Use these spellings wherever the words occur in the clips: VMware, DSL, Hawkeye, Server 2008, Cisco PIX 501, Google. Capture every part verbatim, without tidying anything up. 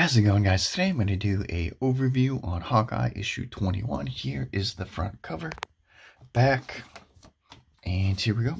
How's it going, guys? Today I'm going to do a overview on Hawkeye issue twenty-one. Here is the front cover, back, and here we go.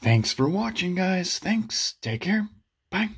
Thanks for watching, guys. Thanks. Take care. Bye.